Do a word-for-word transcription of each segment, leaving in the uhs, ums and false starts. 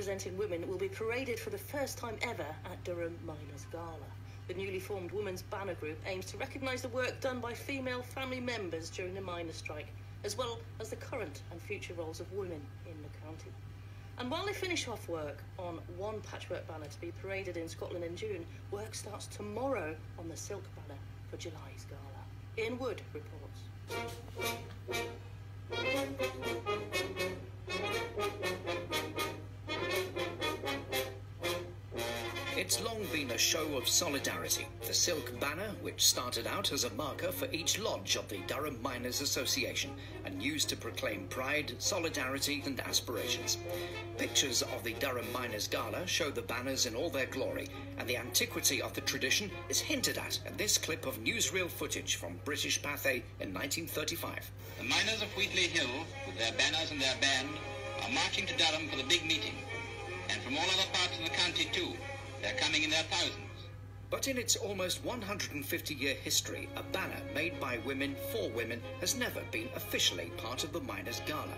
representing women will be paraded for the first time ever at Durham Miners' Gala. The newly formed Women's Banner Group aims to recognise the work done by female family members during the miners' strike, as well as the current and future roles of women in the county. And while they finish off work on one patchwork banner to be paraded in Scotland in June, work starts tomorrow on the silk banner for July's gala. Ian Wood reports. It's long been a show of solidarity. The silk banner, which started out as a marker for each lodge of the Durham Miners Association and used to proclaim pride, solidarity and aspirations. Pictures of the Durham Miners Gala show the banners in all their glory, and the antiquity of the tradition is hinted at in this clip of newsreel footage from British Pathé in nineteen thirty-five. The miners of Wheatley Hill, with their banners and their band, are marching to Durham for the big meeting, and from all other parts of the county too. They're coming in their thousands. But in its almost one hundred fifty year history, a banner made by women for women has never been officially part of the Miners' Gala.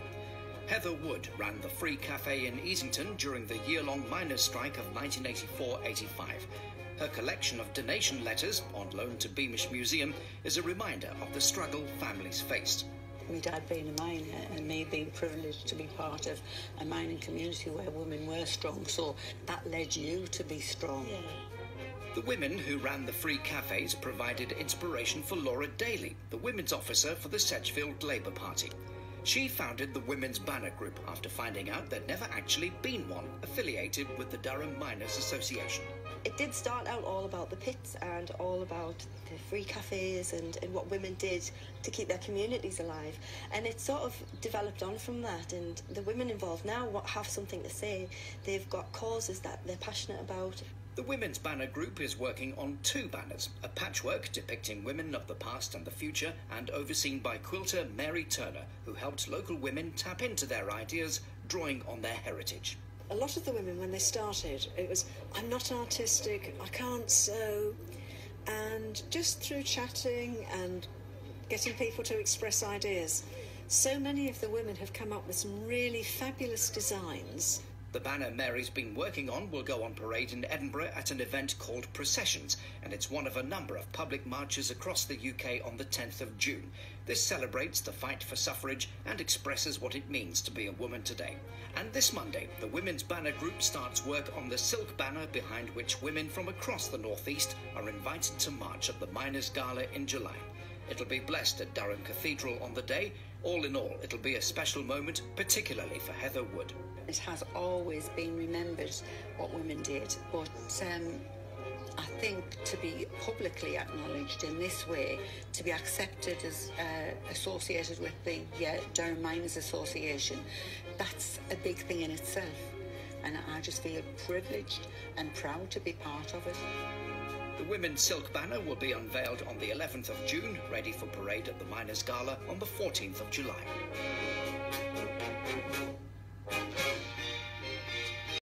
Heather Wood ran the Free Cafe in Easington during the year-long miners' strike of nineteen eighty-four eighty-five. Her collection of donation letters, on loan to Beamish Museum, is a reminder of the struggle families faced. My dad being a miner and me being privileged to be part of a mining community where women were strong, so that led you to be strong. Yeah. The women who ran the free cafes provided inspiration for Laura Daly, the women's officer for the Sedgefield Labour Party. She founded the Women's Banner Group after finding out there'd never actually been one affiliated with the Durham Miners Association. It did start out all about the pits and all about the free cafes and, and what women did to keep their communities alive. And it sort of developed on from that. And the women involved now have something to say. They've got causes that they're passionate about. The Women's Banner Group is working on two banners, a patchwork depicting women of the past and the future and overseen by quilter Mary Turner, who helped local women tap into their ideas, drawing on their heritage. A lot of the women, when they started, it was, I'm not artistic, I can't sew. And just through chatting and getting people to express ideas, so many of the women have come up with some really fabulous designs. The banner Mary's been working on will go on parade in Edinburgh at an event called Processions, and it's one of a number of public marches across the U K on the tenth of June. This celebrates the fight for suffrage and expresses what it means to be a woman today. And this Monday, the Women's Banner Group starts work on the silk banner behind which women from across the North East are invited to march at the Miners' Gala in July. It'll be blessed at Durham Cathedral on the day. All in all, it'll be a special moment, particularly for Heather Wood. It has always been remembered what women did, but um, I think to be publicly acknowledged in this way, to be accepted as uh, associated with the uh, Durham Miners Association, that's a big thing in itself. And I just feel privileged and proud to be part of it. The women's silk banner will be unveiled on the eleventh of June, ready for parade at the Miners' Gala on the fourteenth of July.